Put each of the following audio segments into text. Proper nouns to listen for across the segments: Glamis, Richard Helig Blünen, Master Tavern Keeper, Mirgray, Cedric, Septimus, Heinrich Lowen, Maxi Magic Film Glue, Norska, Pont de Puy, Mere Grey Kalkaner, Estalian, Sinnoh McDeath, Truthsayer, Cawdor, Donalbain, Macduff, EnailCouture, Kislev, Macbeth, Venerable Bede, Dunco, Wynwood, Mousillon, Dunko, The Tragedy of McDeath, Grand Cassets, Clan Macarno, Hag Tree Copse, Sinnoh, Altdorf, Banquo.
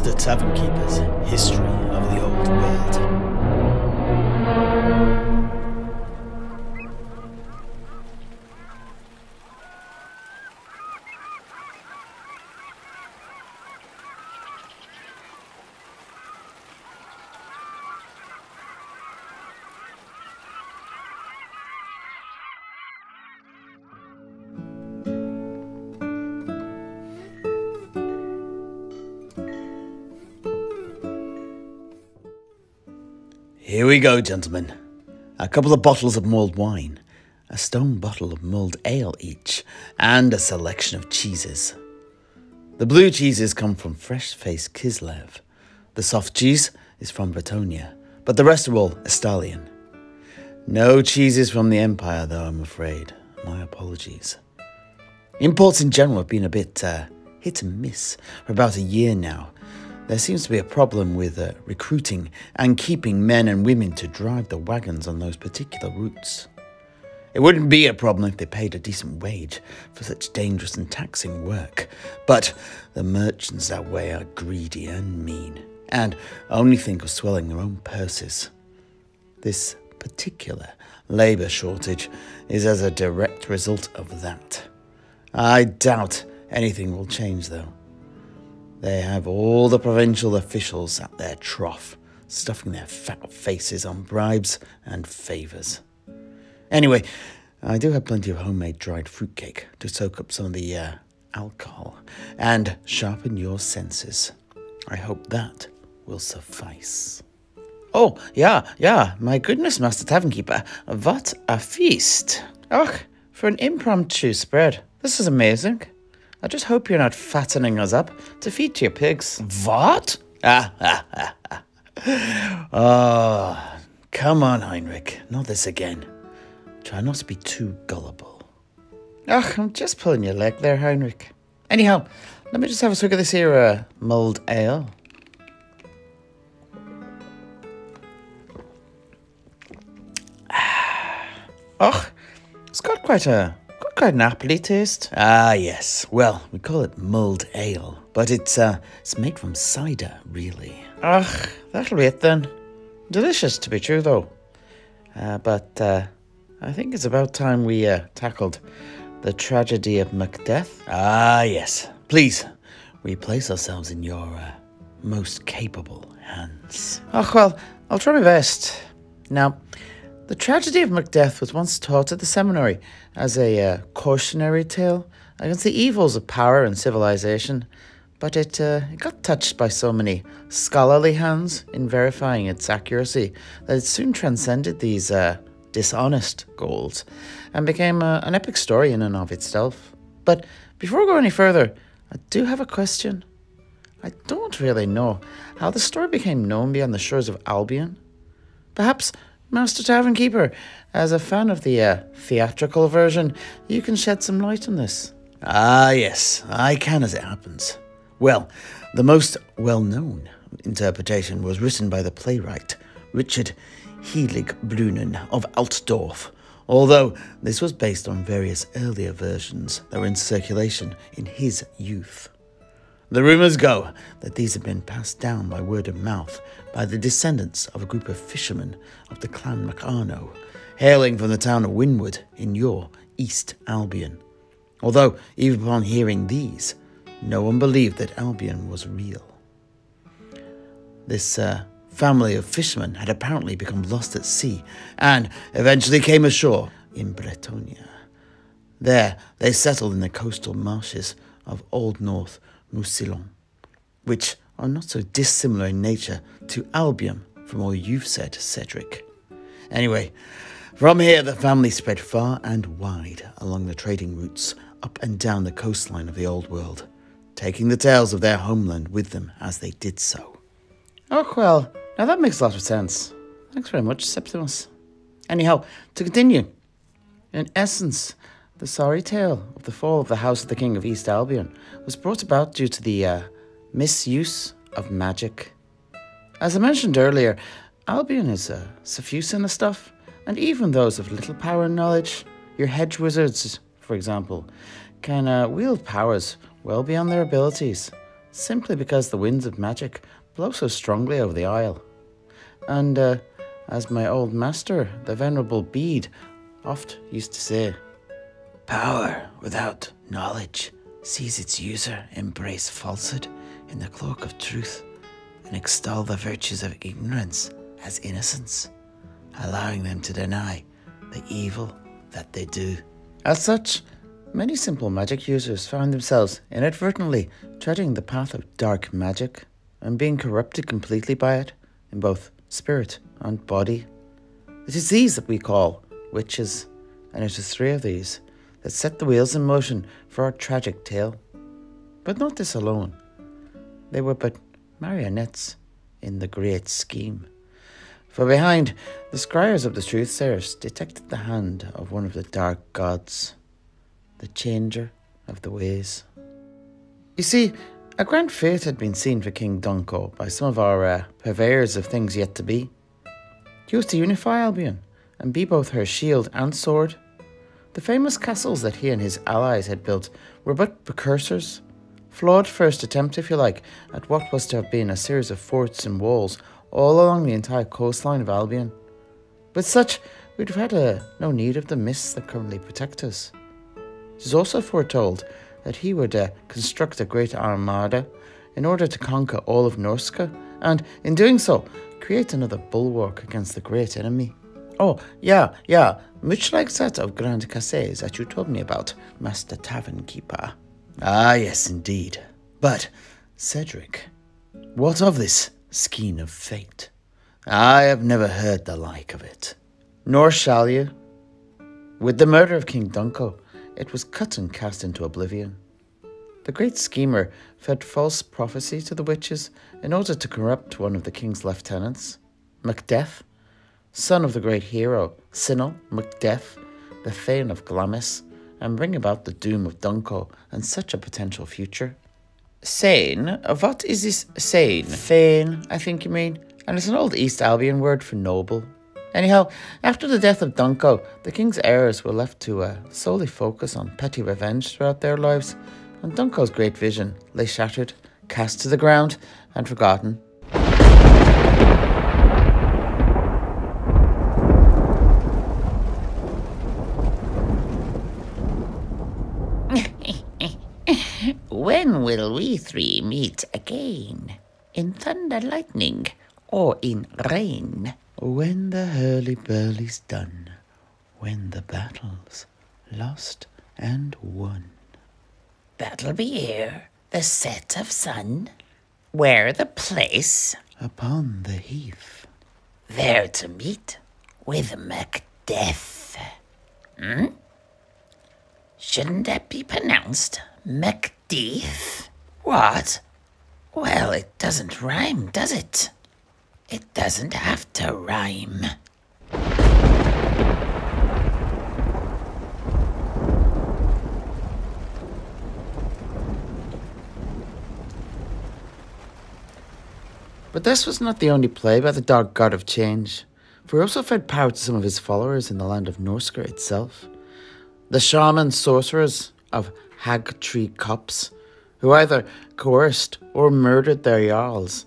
Master Tavern Keeper's History of the Old World. Here we go, gentlemen. A couple of bottles of mulled wine, a stone bottle of mulled ale each, and a selection of cheeses. The blue cheeses come from fresh-faced Kislev. The soft cheese is from Bretonia, but the rest are all Estalian. No cheeses from the Empire, though, I'm afraid. My apologies. Imports in general have been a bit hit and miss for about a year now. There seems to be a problem with recruiting and keeping men and women to drive the wagons on those particular routes. It wouldn't be a problem if they paid a decent wage for such dangerous and taxing work, but the merchants that way are greedy and mean, and only think of swelling their own purses. This particular labour shortage is as a direct result of that. I doubt anything will change, though. They have all the provincial officials at their trough, stuffing their fat faces on bribes and favours. Anyway, I do have plenty of homemade dried fruitcake to soak up some of the alcohol and sharpen your senses. I hope that will suffice. Oh, yeah, my goodness, Master Tavern Keeper, what a feast. Ach, for an impromptu spread. This is amazing. I just hope you're not fattening us up to feed your pigs. What? Oh, come on, Heinrich. Not this again. Try not to be too gullible. Ugh, I'm just pulling your leg there, Heinrich. Anyhow, let me just have a swig of this here mulled ale. Ugh, it's got quite an apple-y taste. Ah, yes. Well, we call it mulled ale, but it's made from cider, really. Ugh, that'll be it then. Delicious to be true, though. But I think it's about time we tackled the tragedy of Macbeth. Ah, yes. Please, we place ourselves in your most capable hands. Oh, well, I'll try my best. Now, The Tragedy of McDeath was once taught at the seminary as a cautionary tale against the evils of power and civilization, but it got touched by so many scholarly hands in verifying its accuracy that it soon transcended these dishonest goals and became an epic story in and of itself. But before we go any further, I do have a question. I don't really know how the story became known beyond the shores of Albion. Perhaps Master Tavern Keeper, as a fan of the theatrical version, you can shed some light on this. Ah, yes, I can as it happens. Well, the most well-known interpretation was written by the playwright Richard Helig Blünen of Altdorf, although this was based on various earlier versions that were in circulation in his youth. The rumours go that these have been passed down by word of mouth by the descendants of a group of fishermen of the Clan Macarno, hailing from the town of Wynwood in your East Albion. Although, even upon hearing these, no one believed that Albion was real. This family of fishermen had apparently become lost at sea and eventually came ashore in Bretonia. There, they settled in the coastal marshes of Old North Mousillon, which are not so dissimilar in nature to Albion from all you've said, Cedric. Anyway, from here the family spread far and wide along the trading routes up and down the coastline of the Old World, taking the tales of their homeland with them as they did so. Oh, well, now that makes a lot of sense. Thanks very much, Septimus. Anyhow, to continue, in essence, the sorry tale of the fall of the House of the King of East Albion was brought about due to the misuse of magic. As I mentioned earlier, Albion is suffused in the stuff, and even those of little power and knowledge, your hedge wizards, for example, can wield powers well beyond their abilities, simply because the winds of magic blow so strongly over the isle. And as my old master, the Venerable Bede, oft used to say, power without knowledge sees its user embrace falsehood in the cloak of truth and extol the virtues of ignorance as innocence, allowing them to deny the evil that they do. As such, many simple magic users found themselves inadvertently treading the path of dark magic and being corrupted completely by it in both spirit and body. It is these that we call witches, and it is three of these that set the wheels in motion for our tragic tale. But not this alone. They were but marionettes in the great scheme. For behind, the scryers of the truth-sayers detected the hand of one of the dark gods, the changer of the ways. You see, a grand fate had been seen for King Dunko by some of our purveyors of things yet to be. He was to unify Albion and be both her shield and sword. The famous castles that he and his allies had built were but precursors, flawed first attempt, if you like, at what was to have been a series of forts and walls all along the entire coastline of Albion. With such, we'd have had no need of the mists that currently protect us. It is also foretold that he would construct a great armada in order to conquer all of Norska, and in doing so, create another bulwark against the great enemy. Oh, yeah, much like that of Grand Cassets that you told me about, Master Tavern Keeper. Ah, yes, indeed. But, Cedric, what of this scheme of fate? I have never heard the like of it. Nor shall you. With the murder of King Dunko, it was cut and cast into oblivion. The great schemer fed false prophecy to the witches in order to corrupt one of the king's lieutenants, McDeath, son of the great hero, Sinnoh McDeath, the Thane of Glamis, and bring about the doom of Dunko and such a potential future. Thane? What is this Thane? Thane, I think you mean, and it's an old East Albion word for noble. Anyhow, after the death of Dunko, the king's heirs were left to solely focus on petty revenge throughout their lives, and Dunko's great vision lay shattered, cast to the ground, and forgotten. When will we three meet again? In thunder, lightning, or in rain? When the hurly-burly's done, when the battle's lost and won. That'll be here, the set of sun. Where the place? Upon the heath. There to meet with Macbeth. Hmm? Shouldn't that be pronounced McDeath? What? Well, it doesn't rhyme, does it? It doesn't have to rhyme. But this was not the only play by the dark god of change, for he also fed power to some of his followers in the land of Norska itself. The shaman sorcerers of Hag Tree Copse, who either coerced or murdered their jarls,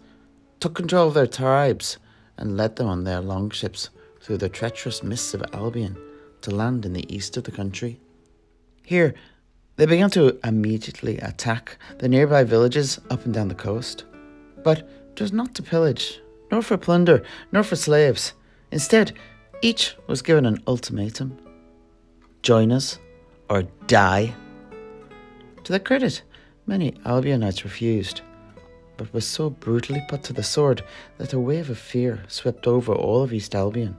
took control of their tribes and led them on their longships through the treacherous mists of Albion to land in the east of the country. Here, they began to immediately attack the nearby villages up and down the coast. But it was not to pillage, nor for plunder, nor for slaves. Instead, each was given an ultimatum. Join us or die. To their credit, many Albionites refused, but was so brutally put to the sword that a wave of fear swept over all of East Albion.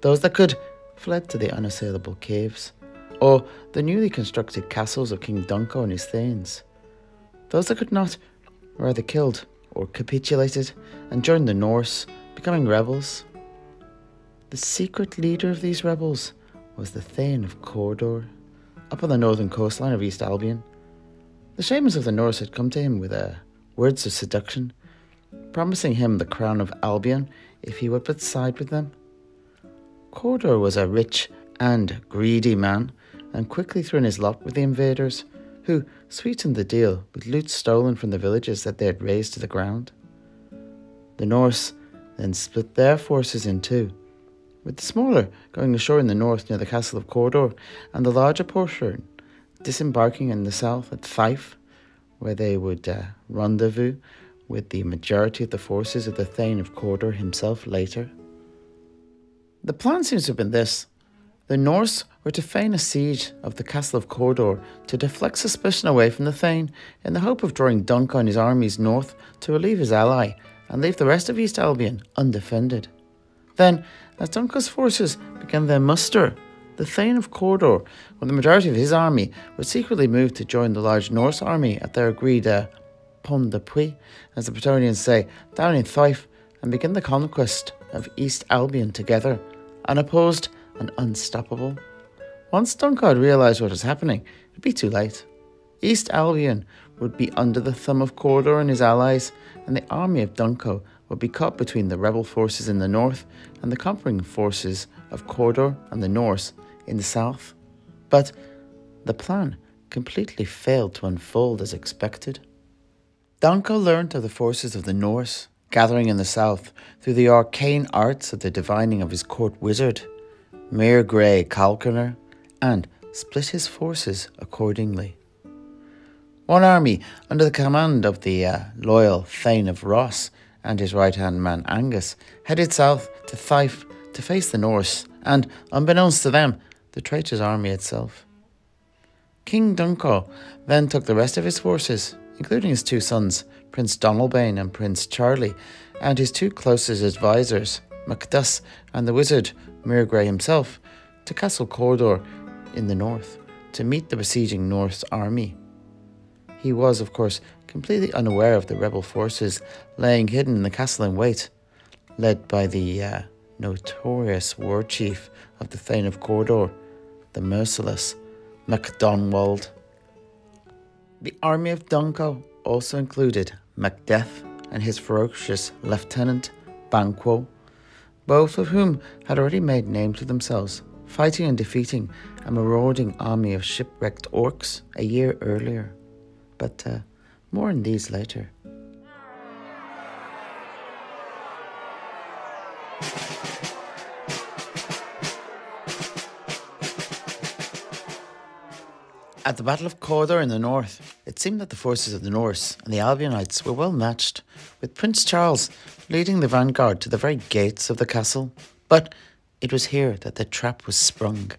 Those that could fled to the unassailable caves, or the newly constructed castles of King Dunko and his thanes. Those that could not were either killed or capitulated and joined the Norse, becoming rebels. The secret leader of these rebels was the Thane of Cawdor, up on the northern coastline of East Albion. The shamans of the Norse had come to him with words of seduction, promising him the crown of Albion if he would but side with them. Cawdor was a rich and greedy man, and quickly threw in his lot with the invaders, who sweetened the deal with loot stolen from the villages that they had razed to the ground. The Norse then split their forces in two, with the smaller going ashore in the north near the castle of Cawdor, and the larger portion disembarking in the south at Fife, where they would rendezvous with the majority of the forces of the Thane of Cawdor himself later. The plan seems to have been this. The Norse were to feign a siege of the castle of Cawdor to deflect suspicion away from the Thane in the hope of drawing Duncan and his armies north to relieve his ally and leave the rest of East Albion undefended. Then, as Duncan's forces began their muster, the Thane of Cawdor, with the majority of his army, would secretly move to join the large Norse army at their agreed Pont de Puy, as the Bretonians say, down in Fife, and begin the conquest of East Albion together, unopposed and unstoppable. Once Dunkard realised what was happening, it would be too late. East Albion would be under the thumb of Cawdor and his allies, and the army of Dunco would be caught between the rebel forces in the north and the conquering forces of Cawdor and the Norse in the south. But the plan completely failed to unfold as expected. Dunco learnt of the forces of the Norse gathering in the south through the arcane arts of the divining of his court wizard, Mere Grey Kalkaner, and split his forces accordingly. One army, under the command of the loyal Thane of Ross and his right-hand man Angus, headed south to Fife to face the Norse and, unbeknownst to them, the traitor's army itself. King Dunco then took the rest of his forces, including his two sons, Prince Donalbain and Prince Charlie, and his two closest advisors, Macduff and the wizard Mirgray himself, to Castle Cawdor in the north to meet the besieging Norse army. He was, of course, completely unaware of the rebel forces laying hidden in the castle in wait, led by the notorious war chief of the Thane of Cawdor, the merciless MacDonwald. The army of Dunco also included McDeath and his ferocious lieutenant Banquo, both of whom had already made names for themselves, fighting and defeating a marauding army of shipwrecked orcs a year earlier. But more on these later. At the Battle of Cawdor in the north, it seemed that the forces of the Norse and the Albionites were well matched, with Prince Charles leading the vanguard to the very gates of the castle. But it was here that the trap was sprung,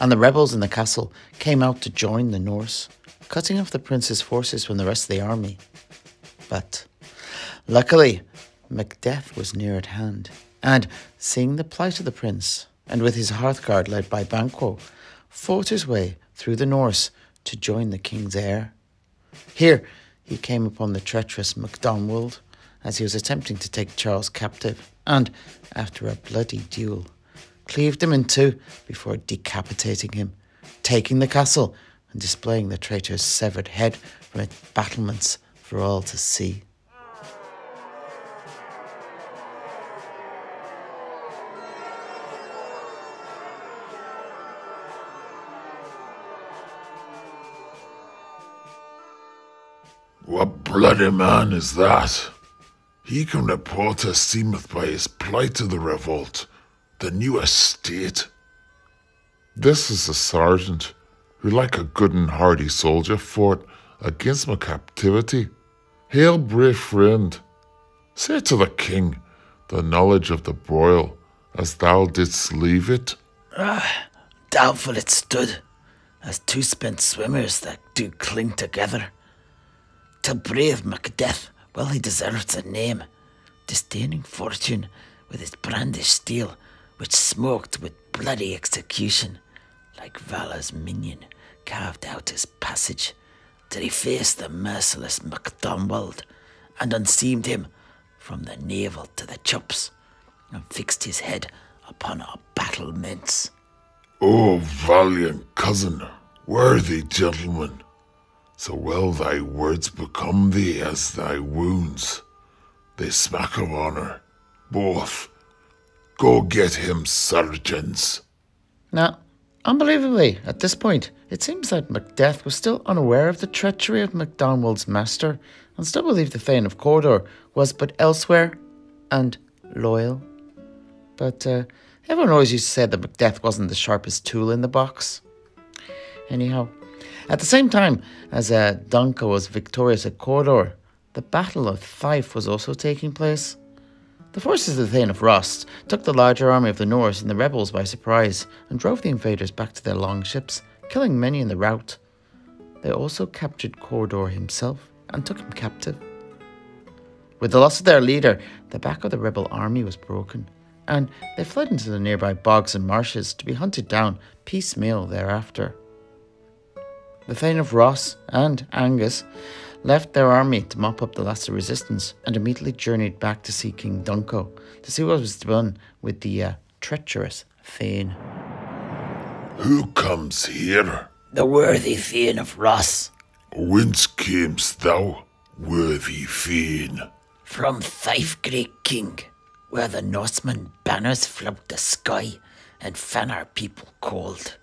and the rebels in the castle came out to join the Norse, cutting off the prince's forces from the rest of the army. But luckily, Macbeth was near at hand, and seeing the plight of the prince, and with his hearthguard led by Banquo, fought his way through the Norse to join the king's heir. Here he came upon the treacherous MacDonwald as he was attempting to take Charles captive, and after a bloody duel, cleaved him in two before decapitating him, taking the castle and displaying the traitor's severed head from its battlements for all to see. What bloody man is that? He can report as seemeth by his plight to the revolt, the new estate. This is the sergeant, who like a good and hardy soldier fought against my captivity. Hail, brave friend, say to the king the knowledge of the broil, as thou didst leave it. Doubtful it stood, as two spent swimmers that do cling together. Till brave Macbeth, well he deserves a name, disdaining fortune with his brandished steel, which smoked with bloody execution, like Vala's minion carved out his passage, till he faced the merciless MacDonwald, and unseamed him from the navel to the chops, and fixed his head upon our battlements. O valiant cousin, worthy gentleman, so well thy words become thee as thy wounds. They smack of honour, both. Go get him, surgeons. Now, unbelievably, at this point, It seems that Macbeth was still unaware of the treachery of MacDonald's master, and still believed the Thane of Cawdor was but elsewhere and loyal. But everyone always used to say that Macbeth wasn't the sharpest tool in the box. Anyhow, at the same time as Duncan was victorious at Cawdor, the Battle of Fife was also taking place. The forces of the Thane of Rost took the larger army of the Norse and the rebels by surprise and drove the invaders back to their longships, killing many in the rout. They also captured Cawdor himself and took him captive. With the loss of their leader, the back of the rebel army was broken, and they fled into the nearby bogs and marshes to be hunted down piecemeal thereafter. The Thane of Ross and Angus left their army to mop up the last of resistance and immediately journeyed back to see King Dunco to see what was done with the treacherous Thane. Who comes here? The worthy Thane of Ross. Whence camest thou, worthy Thane? From Fife, great king, where the Norsemen banners flout the sky and fan our people cold.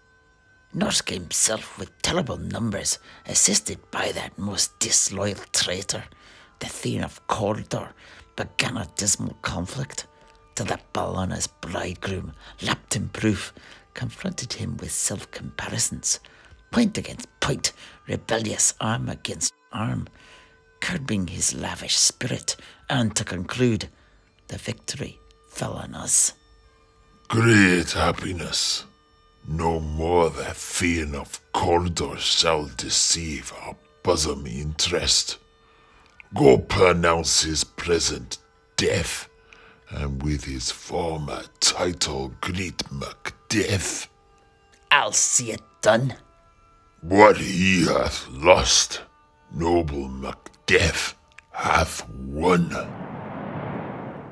Norska himself with terrible numbers, assisted by that most disloyal traitor, the Thane of Cawdor, began a dismal conflict, till that Ballona's bridegroom, lapped in proof, confronted him with self-comparisons, point against point, rebellious arm against arm, curbing his lavish spirit, and to conclude, the victory fell on us. Great happiness. No more the Thane of Cawdor shall deceive our bosom interest. Go pronounce his present death, and with his former title greet Macbeth. I'll see it done. What he hath lost, noble Macbeth hath won.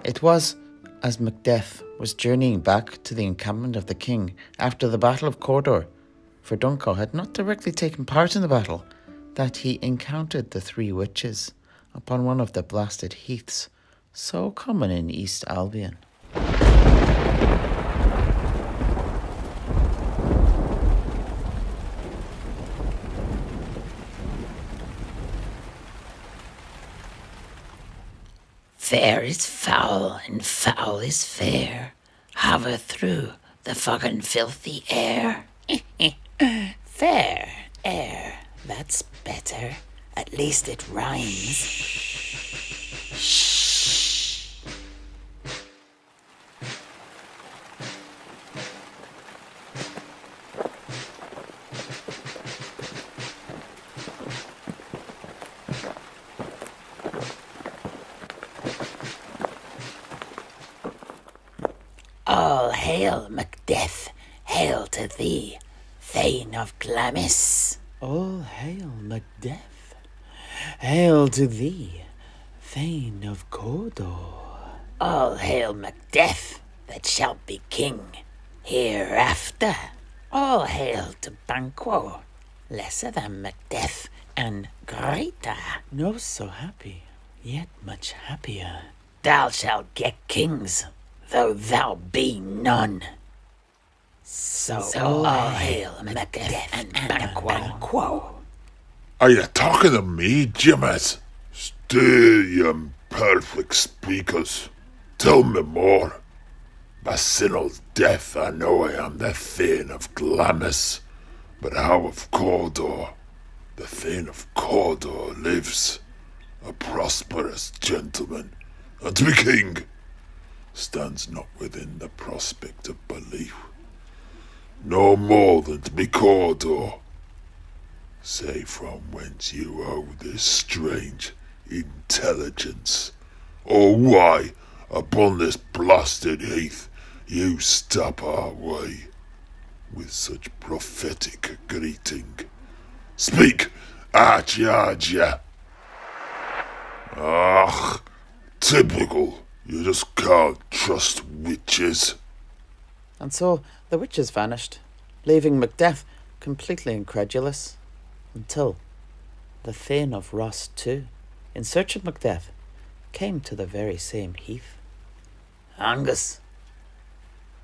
It was as Macbeth was journeying back to the encampment of the king after the Battle of Cawdor, for Duncan had not directly taken part in the battle, that he encountered the three witches upon one of the blasted heaths, so common in East Albion. Fair is foul, and foul is fair. Hover through the fog and filthy air. Fair air, that's better. At least it rhymes. Shh. All hail, Macbeth, hail to thee, Thane of Glamis. All hail, Macbeth, hail to thee, Thane of Cawdor. All hail, Macbeth, that shalt be king hereafter. All hail to Banquo, lesser than Macbeth and greater. No so happy, yet much happier. Thou shalt get kings, though thou be none. So all hail Macbeth and Banquo. Are you talking to me, Jimmers? Stay, ye imperfect speakers. Tell me more. By Sinnoh's death, I know I am the Thane of Glamis, but how of Cawdor? The Thane of Cawdor lives, a prosperous gentleman, and to be king stands not within the prospect of belief, no more than to be Cawdor. Say from whence you owe this strange intelligence, or why upon this blasted heath you stop our way with such prophetic greeting. Speak, I charge ye. Ah, typical. You just can't trust witches. And so the witches vanished, leaving Macbeth completely incredulous, until the Thane of Ross too, in search of Macbeth, came to the very same heath. Angus,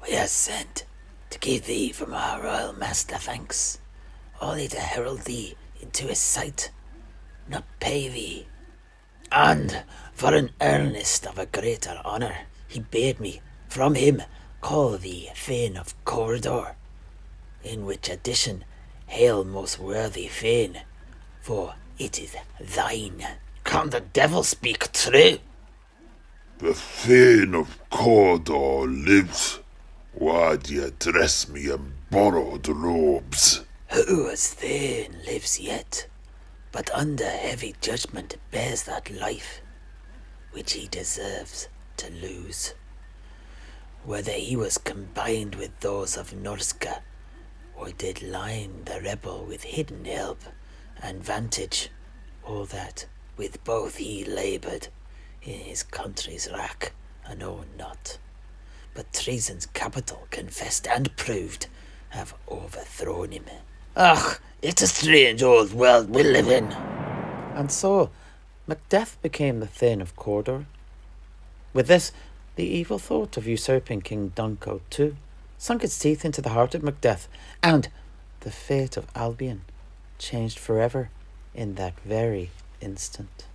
we are sent to give thee from our royal master thanks, only to herald thee into his sight, not pay thee. And for an earnest of a greater honour, he bade me from him call thee Thane of Corridor, in which addition hail most worthy Thane, for it is thine. Can the devil speak true? The Thane of Corridor lives. Why do you dress me in borrowed robes? Who as Thane lives yet, but under heavy judgment bears that life which he deserves to lose, whether he was combined with those of Norska, or did line the rebel with hidden help and vantage, all that with both he laboured in his country's rack, and know not, but treason's capital confessed and proved have overthrown him. Ach, it's a strange old world we live in. And so, Macbeth became the Thane of Cawdor. With this, the evil thought of usurping King Dunco too sunk its teeth into the heart of Macbeth, and the fate of Albion changed forever in that very instant.